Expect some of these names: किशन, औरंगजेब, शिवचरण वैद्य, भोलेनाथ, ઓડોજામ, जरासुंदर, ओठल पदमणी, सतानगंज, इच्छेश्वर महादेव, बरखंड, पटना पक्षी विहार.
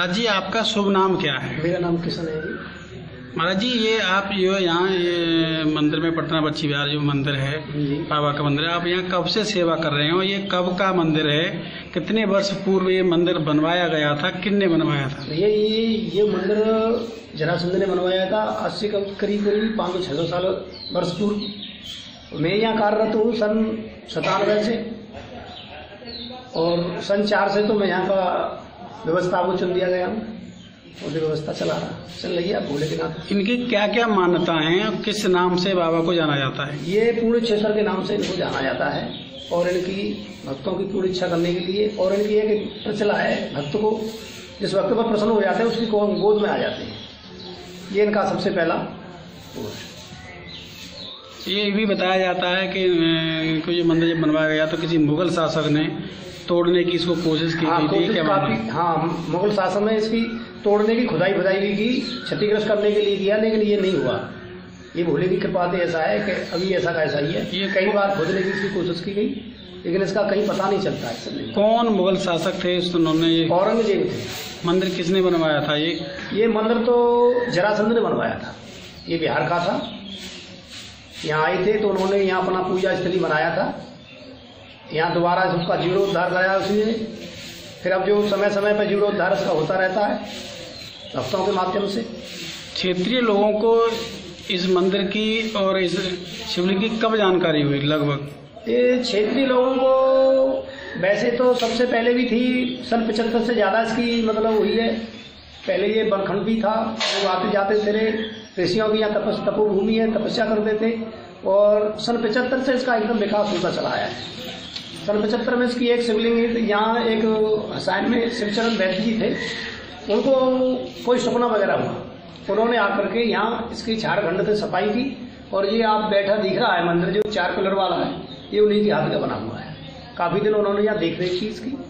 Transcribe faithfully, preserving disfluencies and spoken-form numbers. महाराज जी आपका शुभ नाम क्या है? मेरा नाम किशन है। महाराज जी ये आप ये यहाँ ये मंदिर में पटना पक्षी विहार जो मंदिर है बाबा का मंदिर है, आप यहाँ कब से सेवा कर रहे हो? ये कब का मंदिर है? कितने वर्ष पूर्व ये मंदिर बनवाया गया था? किसने बनवाया था? ये ये ये मंदिर जरासुंदर ने बनवाया था आज से करीब करीब पाँच सौ छः सौ साल वर्ष पूर्व। मैं यहाँ कार्यरत हूँ सन सतानगंज से, और सन चार से तो मैं यहाँ का व्यवस्था को चुन दिया गया हूँ, व्यवस्था चला चल रही है भोलेनाथ। इनकी क्या क्या मान्यताएं हैं? किस नाम से बाबा को जाना जाता है? ये पूर्ण इच्छेश्वर के नाम से इनको जाना जाता है, और इनकी भक्तों की पूरी इच्छा करने के लिए, और इनकी एक प्रचला है भक्त को जिस वक्त पर प्रसन्न हो जाते हैं उसकी गोद में आ जाते हैं। ये इनका सबसे पहला। ये भी बताया जाता है कि इनको ये मंदिर जब बनवाया गया तो किसी मुगल शासक ने तोड़ने की इसको कोशिश की थी। हाँ, मुगल शासन ने इसकी तोड़ने की खुदाई खुदाई भी की, क्षतिग्रस्त करने के लिए किया, लेकिन ये नहीं हुआ। ये भोले की कृपा से ऐसा है कि अभी ऐसा का ऐसा ही है। ये कई बार खोदने की इसकी कोशिश की गई, लेकिन इसका कहीं पता नहीं चलता है। कौन मुगल शासक थे? उन्होंने औरंगजेब थे। मंदिर किसने बनवाया था? ये ये मंदिर तो जरासंध ने बनवाया था। ये बिहार का था, यहाँ आए थे तो उन्होंने यहाँ अपना पूजा स्थली बनाया था। यहाँ दोबारा उसका जीर्णोद्धार कराया उसी ने। फिर अब जो समय समय पर जीर्णोद्धार उसका होता रहता है भक्तों के माध्यम से। क्षेत्रीय लोगों को इस मंदिर की और इस शिवलिंग की कब जानकारी हुई लगभग? ये क्षेत्रीय लोगों को वैसे तो सबसे पहले भी थी, सन पचहत्तर से ज़्यादा इसकी मतलब हुई है। पहले ये बरखंड भी था, लोग आते जाते थे, ऋषियों की यहाँ तपस तपोभूमि है, तपस्या करते थे, और सन पचहत्तर से इसका एकदम विकास होता चला आया है। सन पचहत्तर में इसकी एक शिवलिंग यहाँ एक हसायन में शिवचरण वैद्य जी थे, उनको कोई सपना वगैरह हुआ, उन्होंने आकर के यहाँ इसकी झारखंड से सफाई की, और ये आप बैठा दिख रहा है मंदिर जो चार पिलर वाला है, ये उन्हीं के हाथ का बना हुआ है। काफ़ी दिन उन्होंने यहाँ देख रेख की इसकी।